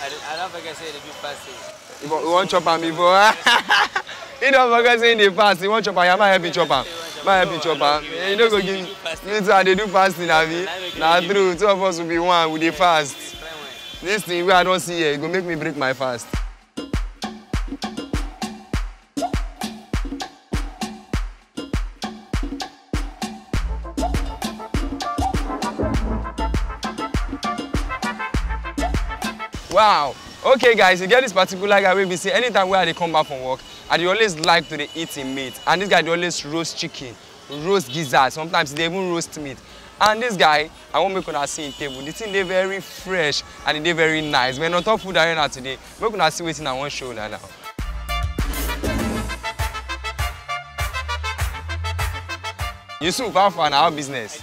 I don't forget saying the good pass. You want chop him before? He don't forget saying the pass. He want chop him. I might help him chop him. My happy chopper. You know go give. Later they do fasting, Navi. Now true, two of us will be one with the fast. This thing where I don't see here, it go make me break my fast. Wow. Okay guys, you get this particular guy where we see anytime where they come back from work, and they always like to they eat in meat. And this guy they always roast chicken, roast gizzard, sometimes they even roast meat. And this guy, I won't make on our seeing table. The thing they very fresh and they very nice. We're not on Food Arena today. We're gonna see waiting on one show now. Yusuf, how far now? Our business?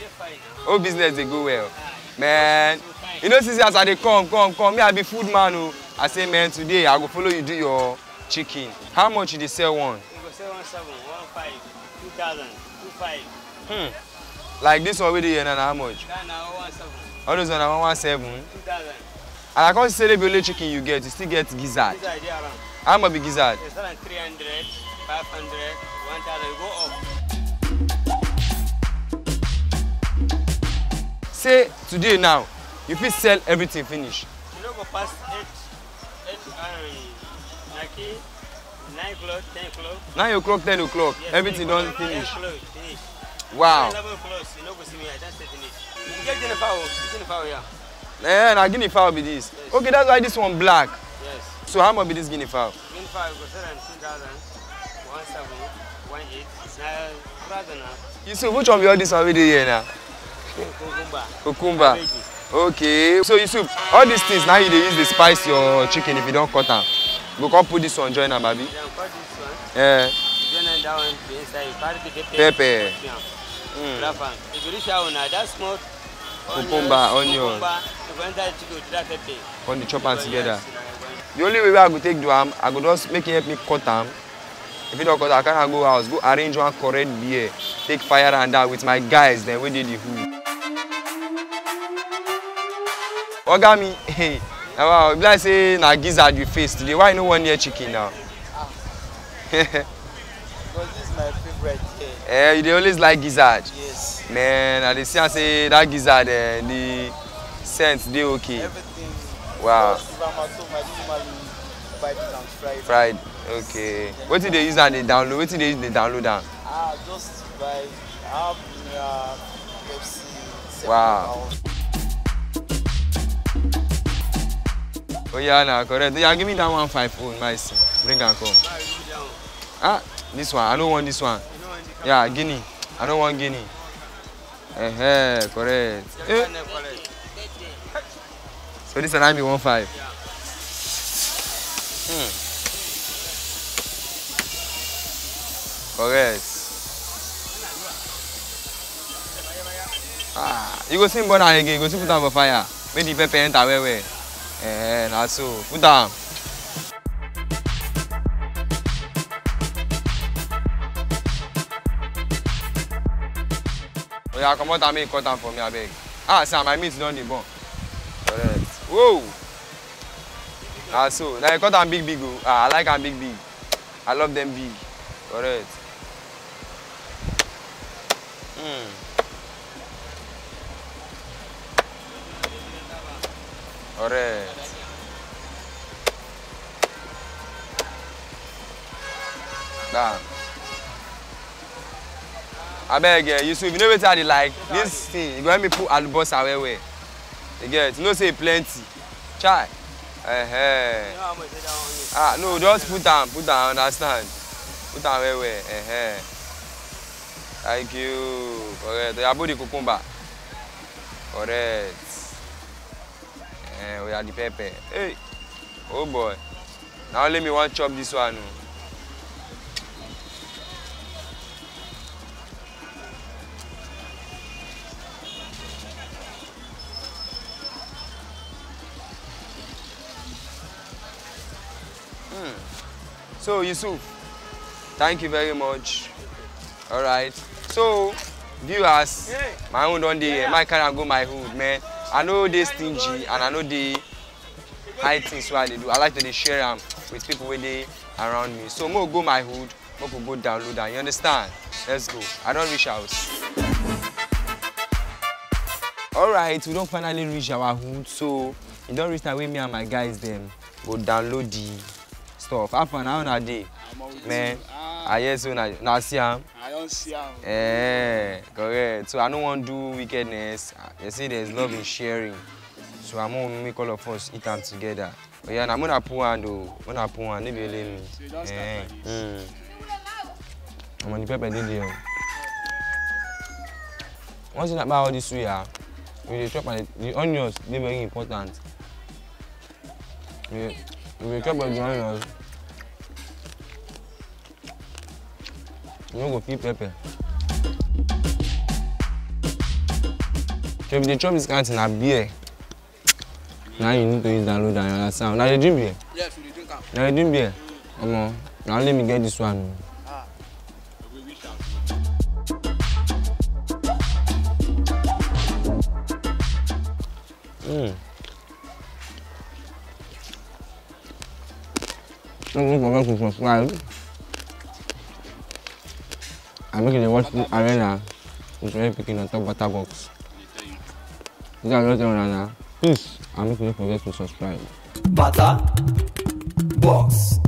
Our business they go well. Man. You know, since as they come. Me, I be food man. Who I say, man, today I go follow you do your chicken. How much did they sell one? You go sell 1,700, 1,500, 2,000, 2,500. Like this one we do here, and how much? That now 1,700. All those are 1,700. 2,000. And I can't say the only chicken you get. You still get gizzard. Gizzard, yeah, around. How much be gizzard? It's around 300, 500, 1,000. Go up. Say today now. You fit sell everything finish. You don't go past 9 o'clock, 10 o'clock. 9 o'clock, 10 o'clock. Yes, everything don't finish. Finish. Wow. 11 o'clock, you don't go see me. I just say finish. You get guinea fowl, yeah. Yeah, now guinea fowl be this. Yes. Okay, that's why this one black. Yes. So how much be this guinea fowl? Guinea fowl go sell 2,000, 1,700, 1,800, 9,000 now. You see which one be all this one we do here now? Cucumber. Okay, so Yusuf, all these things now you they use the spice your chicken if you don't cut them. Go come put this one, join them, baby. You can cut this one. Yeah. Join that one to inside. You cut the pepper. If you reach out now, that's small. Cucumber, onion. You go inside chicken with that pepper. On the chop and together. The only way I go take do them, I go just make it help me cut them. If you don't cut them, I can't go house. Go arrange one correct beer. Take fire and that with my guys. Then we did the who. Ogami, hey, wow, I say na gizzard you face today. Why no one near chicken now? Because this is my favorite day. Eh, they always like gizzard. Yes. Man, and they see I say that gizzard, the scent, they okay. Everything. Wow. If I'm at home, I usually buy this and fried. Okay. What did they use and they download? What did they use and they download them? Ah, just buy. I have KFC. Wow. Oh yeah, nah, correct. Yeah, give me that 150, nice. Bring and come. Ah, this one. I don't want this one. Yeah, guinea. I don't want guinea. Eh, correct. Eh. So this one I be 150. Correct. Ah, you go see burn again. You go see put on the fire. Make the pepper enter where. Eh, na so. Put down. Oh yeah, come out and make cotton for me, I beg. Ah, sir, my meat done the bone. Correct. Whoa. Na so. Now you cut them big, big. Oh. Ah, I like them big, big. I love them big. Correct. Alright. Damn. I beg you, so if you know what I like, this thing, you go help me put alubasa away. You get, you know say plenty. Try. Ah, no, just put down, understand. Put down away. Thank you. Alright, you put the cucumber. Alright. We are the pepper. Hey, oh boy. Now let me one chop this one. So Yusuf, thank you very much. All right. So viewers, my own don't dey. My can go my hood, man. I know they stingy and I know they hide things while they do. I like to share them with people when they around me. So more go my hood, more go download them. You understand? Let's go. I don't reach house. Alright, we don't finally reach our hood, so it don't reach that way me and my guys them go download the stuff. Half an hour a day. Man, I hear so now see him. I don't see him. Eh, correct. So I don't want to do wickedness. You see, there's love in sharing. So I'm gonna make all of us eat them together. But yeah, I'm gonna pour one though. I'm gonna pour one. They believe me. So you don't start like this. I'm on the paper video. One thing about all this we are, we chop the onions. They're very important. We chop the onions. You don't go keep pepper. So if they chop this kind in a beer, now you need to use that load and understand. Now they drink beer? Yes, we drink. Now they drink beer? Come on. Now let me get this one. I'm making a watch Food Arena. It's very picking on top BattaBox. You guys don't. Please, I'm making you forget to subscribe. BattaBox.